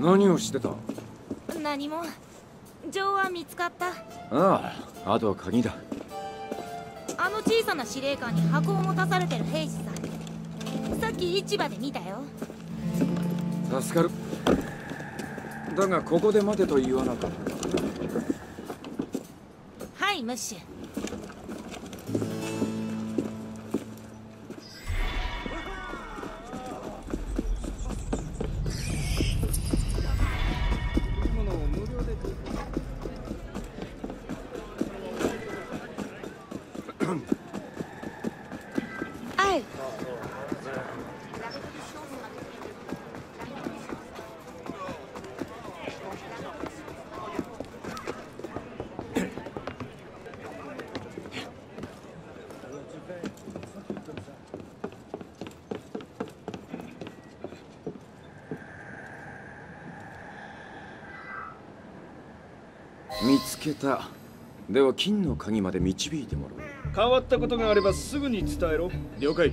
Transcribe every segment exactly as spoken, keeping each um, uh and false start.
何をしてた？何も。錠は見つかった。ああ、あとは鍵だ。あの小さな司令官に箱を持たされてる兵士さん、さっき市場で見たよ。助かる。だがここで待てと言わなかった。はい、ムッシュ。見つけた。では金の鍵まで導いてもらう。変わったことがあればすぐに伝えろ。了解。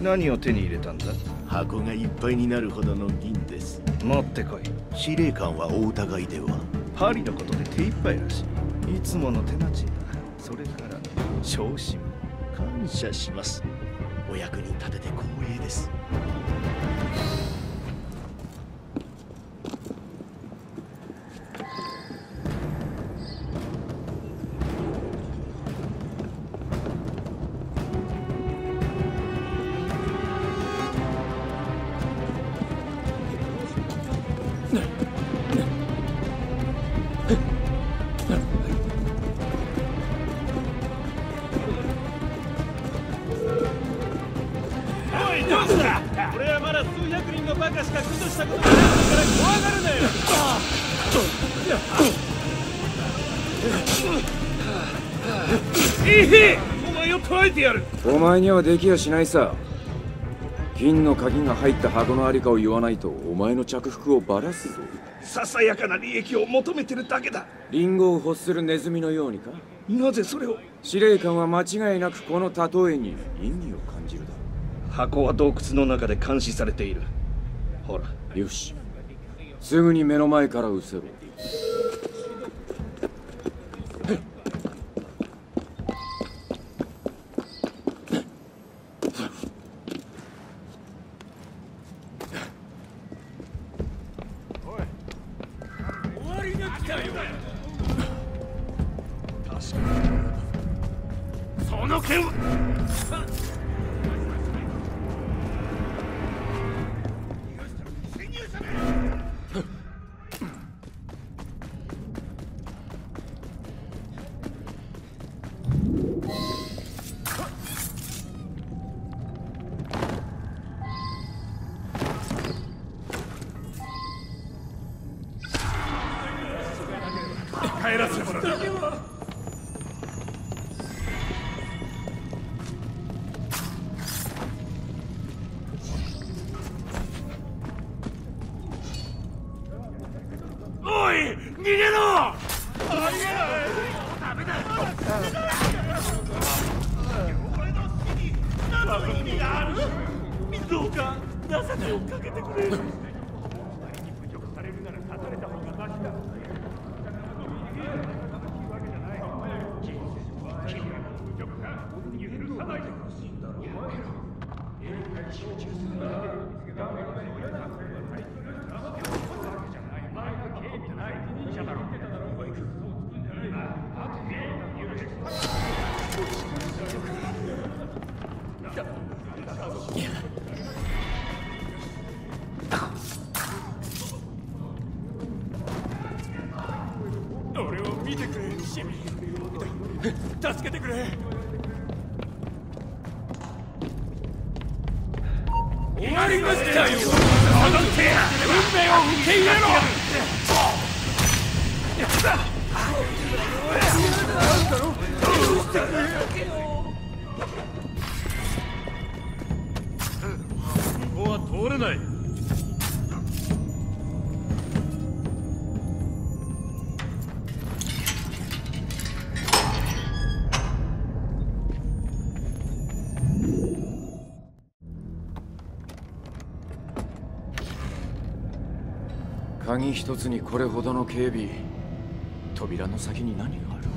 何を手に入れたんだ？箱がいっぱいになるほどの銀です。持ってこい。司令官はお疑いでは？パリのことで手一杯らしい。いつもの手間賃だ。それから昇進も感謝します。お役に立てて光栄です。お前にはできやしないさ。銀の鍵が入った箱のありかを言わないとお前の着服をバラすぞ。ささやかな利益を求めてるだけだ。リンゴを欲するネズミのようにか。なぜそれを？司令官は間違いなくこの例えに意義を感じるだろう。箱は洞窟の中で監視されている。ほら。よし、すぐに目の前から失せろ。鍵一つにこれほどの警備、扉の先に何がある？